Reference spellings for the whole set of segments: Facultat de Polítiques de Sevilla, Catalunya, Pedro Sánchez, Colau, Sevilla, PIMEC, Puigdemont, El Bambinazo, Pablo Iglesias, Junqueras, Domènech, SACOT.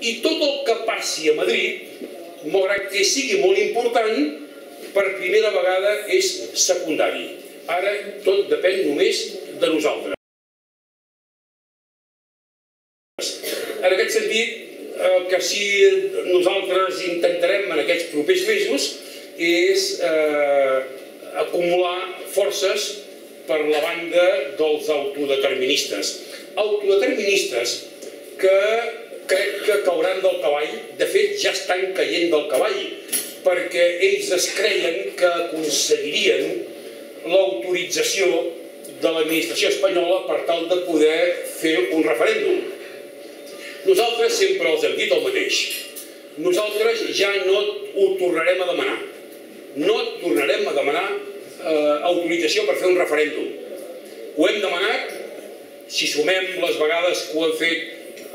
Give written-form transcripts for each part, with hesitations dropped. i tot el que passi a Madrid, malgrat que sigui molt important, per primera vegada és secundari. Ara tot depèn només de nosaltres. En aquest sentit, el que sí que nosaltres intentarem en aquests propers mesos és acumular forces per la banda dels autodeterministes. Autodeterministes que crec que cauran del cavall, de fet ja estan caient del cavall, perquè ells es creien que aconseguirien l'autorització de l'administració espanyola per tal de poder fer un referèndum. Nosaltres sempre els hem dit el mateix. Nosaltres ja no ho tornarem a demanar. No tornarem a demanar autorització per fer un referèndum. Ho hem demanat, si sumem les vegades que ho hem fet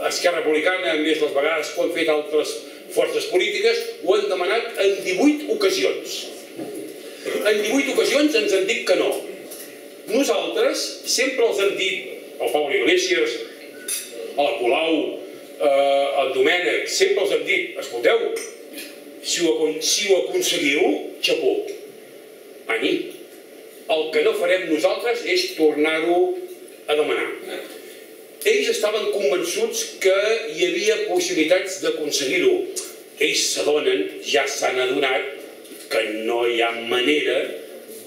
Esquerra Republicana, més les vegades que ho han fet altres forces polítiques, ho han demanat en 18 ocasions. En 18 ocasions ens han dit que no. Nosaltres sempre els hem dit, al Pablo Iglesias, al Colau, al Domènech, sempre els hem dit, escolteu, si ho aconseguiu, xapó. Ani. El que no farem nosaltres és tornar-ho a demanar. Ells estaven convençuts que hi havia possibilitats d'aconseguir-ho. Ells s'adonen, ja s'han adonat, que no hi ha manera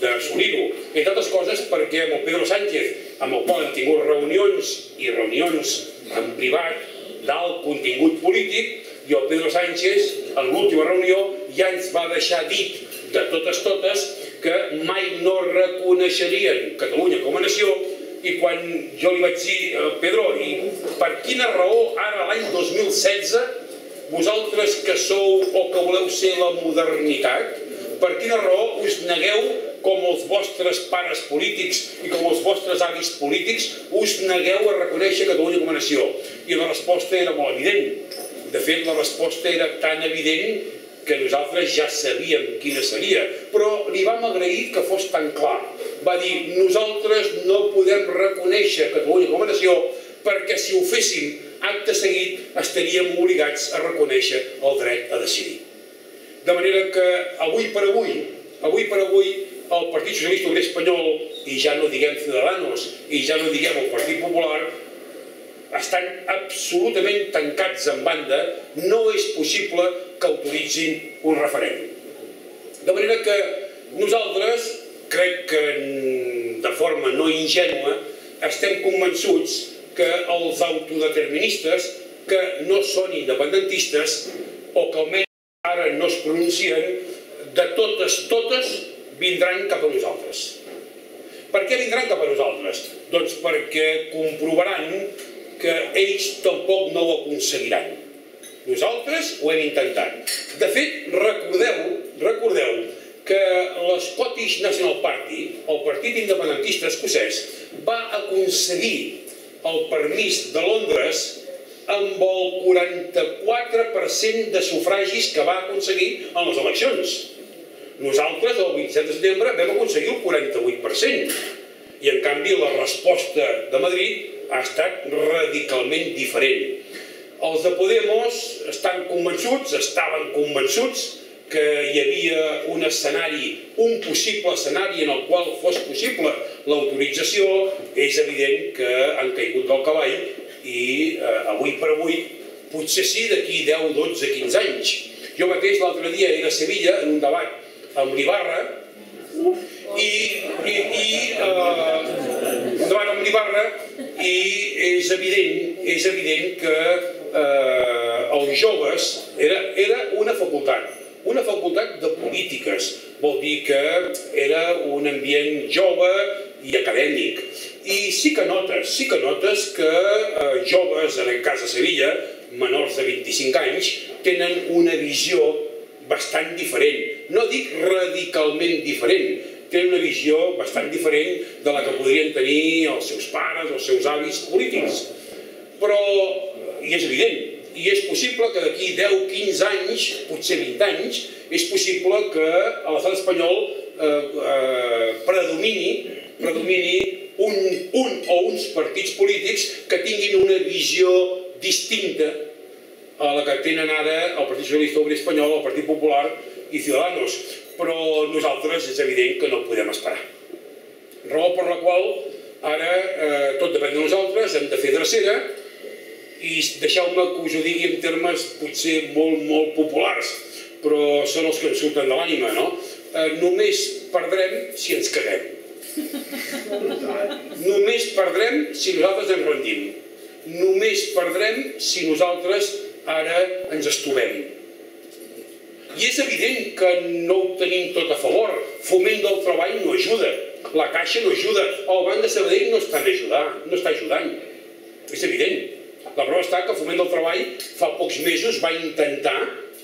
d'assolir-ho. Entre altres coses perquè amb el Pedro Sánchez, amb el qual han tingut reunions i reunions en privat d'alt contingut polític, i el Pedro Sánchez, en l'última reunió, ja ens va deixar dit de totes que mai no reconeixerien Catalunya com a nació. I quan jo li vaig dir, Pedro, per quina raó ara l'any 2016 vosaltres que sou o que voleu ser la modernitat, per quina raó us negueu, com els vostres pares polítics i com els vostres avis polítics, us negueu a reconèixer Catalunya com a nació? I la resposta era molt evident. De fet, la resposta era tan evident que nosaltres ja sabíem quina seria, però li vam agrair que fos tan clar. Va dir, nosaltres no podem reconèixer Catalunya com a nació perquè si ho féssim acte seguit estaríem obligats a reconèixer el dret a decidir. De manera que avui per avui, el Partit Socialista Obrer Espanyol, i ja no diguem Ciudadanos, i ja no diguem el Partit Popular, estan absolutament tancats en banda, no és possible que autoritzin un referèndum. De manera que nosaltres, crec que de forma no ingènua, estem convençuts que els autodeterministes, que no són independentistes, o que almenys ara no es pronuncien, de totes, vindran cap a nosaltres. Per què vindran cap a nosaltres? Doncs perquè comprovaran que ells tampoc no ho aconseguiran. Nosaltres ho hem intentat. De fet, recordeu que l'Scottish National Party, el partit independentista escocès, va aconseguir el permís de Londres amb el 44% de sufragis que va aconseguir en les eleccions. Nosaltres, el 27 de setembre, vam aconseguir el 48%. I, en canvi, la resposta de Madrid ha estat radicalment diferent. Els de Podemos estan convençuts, estaven convençuts que hi havia un escenari, un possible escenari en el qual fos possible l'autorització. És evident que han caigut del cavall i avui per avui, potser sí d'aquí 10, 12, 15 anys. Jo mateix l'altre dia era a Sevilla en un debat amb l'Ibarra i és evident que els joves era una facultat de polítiques, vol dir que era un ambient jove i acadèmic. I sí que notes que joves, en el cas de Sevilla, menors de 25 anys, tenen una visió bastant diferent. No dic radicalment diferent, tenen una visió bastant diferent de la que podrien tenir els seus pares o els seus avis polítics. Però, i és evident, i és possible que d'aquí 10, 15 anys, potser 20 anys, és possible que a l'estat espanyol predomini un o uns partits polítics que tinguin una visió distinta a la que tenen ara el Partit Socialista Obrer Espanyol, el Partit Popular i Ciudadanos. Però nosaltres és evident que no podem esperar. Raó per la qual ara tot depèn de nosaltres, hem de fer drecera, i deixeu-me que us ho digui en termes potser molt, molt populars, però són els que ens surten de l'ànima, no? Només perdrem si ens caguem. Només perdrem si nosaltres ens rendim. Només perdrem si nosaltres ara ens estovem. I és evident que no ho tenim tot a favor. Foment del treball no ajuda. La Caixa no ajuda. El Banc de Sabadell no està ajudant. És evident. La prova està que el Foment del Treball fa pocs mesos va intentar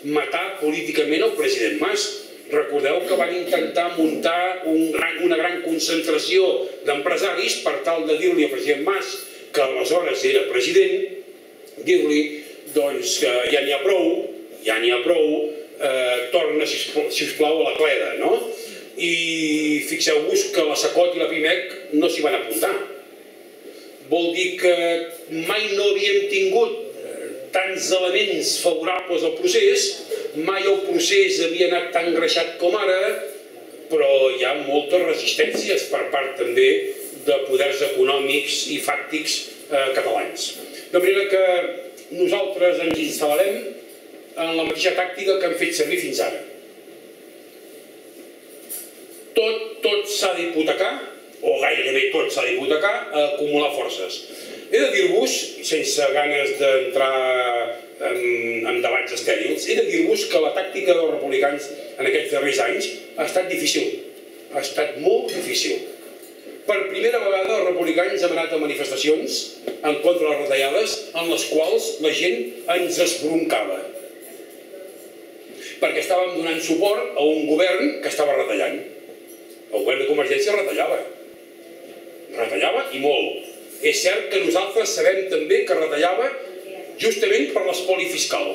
matar políticament el president Mas. Recordeu que van intentar muntar una gran concentració d'empresaris per tal de dir-li al president Mas, que aleshores era president, dir-li doncs que ja n'hi ha prou, torna, sisplau, a la cleda, no? I fixeu-vos que la SACOT i la PIMEC no s'hi van apuntar. Vol dir que mai no havíem tingut tants elements favorables al procés, mai el procés havia anat tan greixat com ara, però hi ha moltes resistències per part també de poders econòmics i fàctics catalans. De manera que nosaltres ens instal·larem en la mateixa tàctica que hem fet servir fins ara. Tot s'ha d'hipotecar, o gairebé tot s'ha d'hipotecar, a acumular forces. He de dir-vos, sense ganes d'entrar en debats estèrils, he de dir-vos que la tàctica dels republicans en aquests darrers anys ha estat difícil, ha estat molt difícil. Per primera vegada els republicans han anat a manifestacions en contra de les retallades en les quals la gent ens esbroncava, perquè estàvem donant suport a un govern que estava retallant. El govern de Convergència retallava i molt. És cert que nosaltres sabem també que retallava justament per l'espoli fiscal.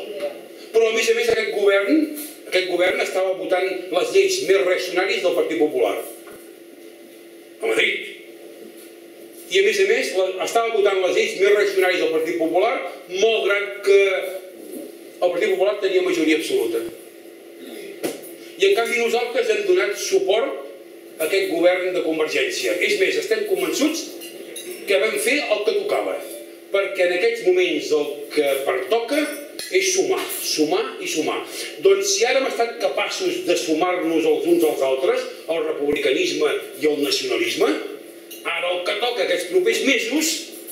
Però a més aquest govern estava votant les lleis més reaccionàries del Partit Popular a Madrid. I a més estava votant les lleis més reaccionàries del Partit Popular malgrat que el Partit Popular tenia majoria absoluta. I en canvi nosaltres hem donat suport a aquest govern de Convergència. És més, estem convençuts que vam fer el que tocava, perquè en aquests moments el que pertoca és sumar, sumar i sumar. Doncs si ara hem estat capaços de sumar-nos els uns als altres, el republicanisme i el nacionalisme, ara el que toca aquests propers mesos,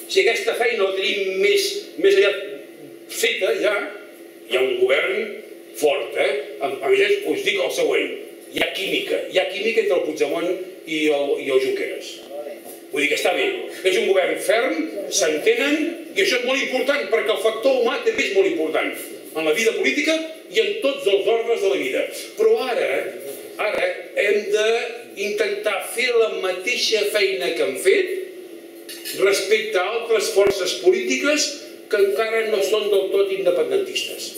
si aquesta feina la tenim més aviat feta ja, hi ha un govern fort. A més, us dic el següent, hi ha química entre el Puigdemont i el Junqueras. Vull dir que està bé, és un govern ferm, s'entenen, i això és molt important perquè el factor humà també és molt important en la vida política i en tots els ordres de la vida. Però ara hem d'intentar fer la mateixa feina que hem fet respecte a altres forces polítiques que encara no són del tot independentistes.